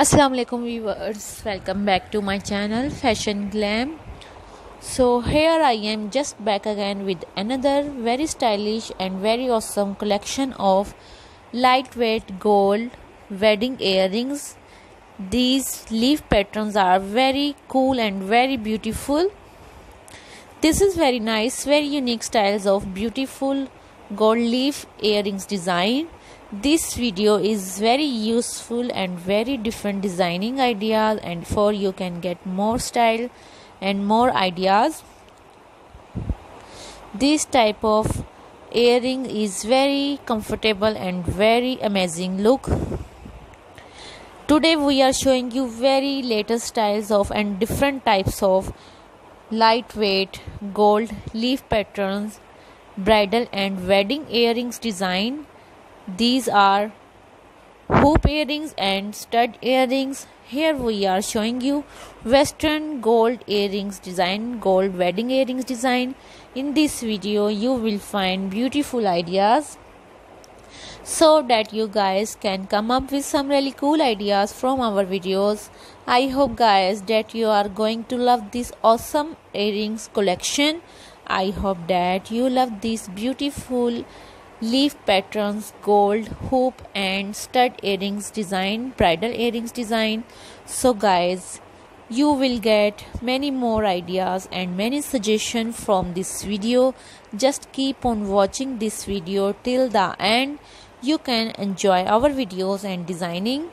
अस्सलाम वालेकुम viewers, welcome back to my channel fashion glam. So here I am just back again with another very stylish and very awesome collection of light weight gold wedding earrings. These leaf patterns are very cool and very beautiful. This is very nice, very unique styles of beautiful gold leaf earrings design. This video is very useful and very different designing ideas, and for you can get more style and more ideas. This type of earring is very comfortable and very amazing look. Today we are showing you very latest styles of and different types of lightweight gold leaf patterns bridal and wedding earrings design. These are hoop earrings and stud earrings. Here we are showing you western gold earrings design, gold wedding earrings design. In this video you will find beautiful ideas so that you guys can come up with some really cool ideas from our videos. I hope guys that you are going to love this awesome earrings collection. I hope that you love these beautiful leaf patterns, gold hoop and stud earrings design, bridal earrings design. So guys, you will get many more ideas and many suggestions from this video. Just keep on watching this video till the end. You can enjoy our videos and designing.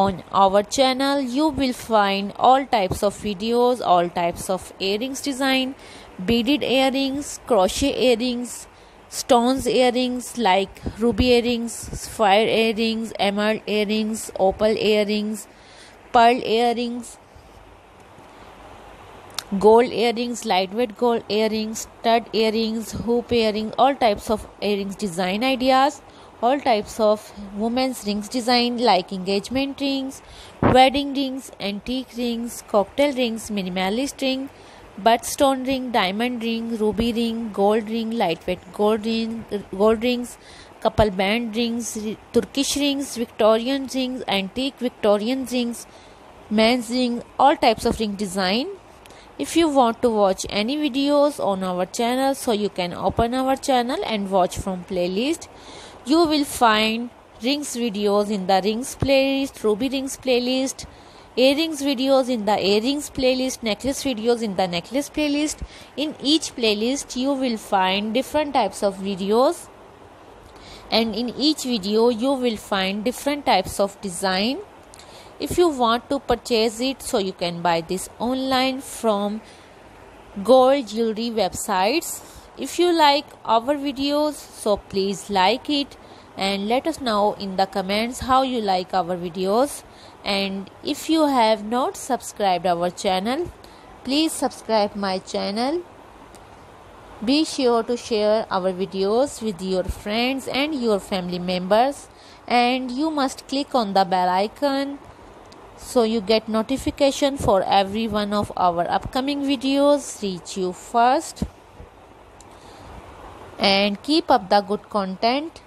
On our channel you will find all types of videos, all types of earrings design, beaded earrings, crochet earrings, stones earrings like ruby earrings, sapphire earrings, emerald earrings, opal earrings, pearl earrings, gold earrings, lightweight gold earrings, stud earrings, hoop earrings, all types of earrings design ideas, all types of women's rings design like engagement rings, wedding rings, antique rings, cocktail rings, minimalist ring, buttstone ring, diamond ring, ruby ring, gold ring, lightweight gold ring, gold rings, couple band rings, Turkish rings, Victorian rings, antique Victorian rings, men's rings, all types of ring design. If you want to watch any videos on our channel, so you can open our channel and watch from playlist. You will find rings videos in the rings playlist, ruby rings playlist, earrings videos in the earrings playlist, necklace videos in the necklace playlist. In each playlist you will find different types of videos, and in each video you will find different types of design. If you want to purchase it, so you can buy this online from gold jewelry websites. If you like our videos, so please like it and let us know in the comments how you like our videos. And if you have not subscribed our channel, please subscribe my channel. Be sure to share our videos with your friends and your family members, and you must click on the bell icon so you get notification for every one of our upcoming videos reach you first. And keep up the good content.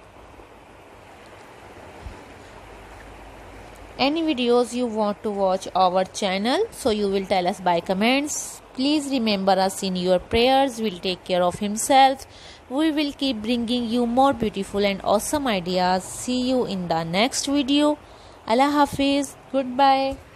Any videos you want to watch our channel, so you will tell us by comments. Please remember us in your prayers. We'll take care of himself. We will keep bringing you more beautiful and awesome ideas. See you in the next video. Allah Hafiz. Goodbye.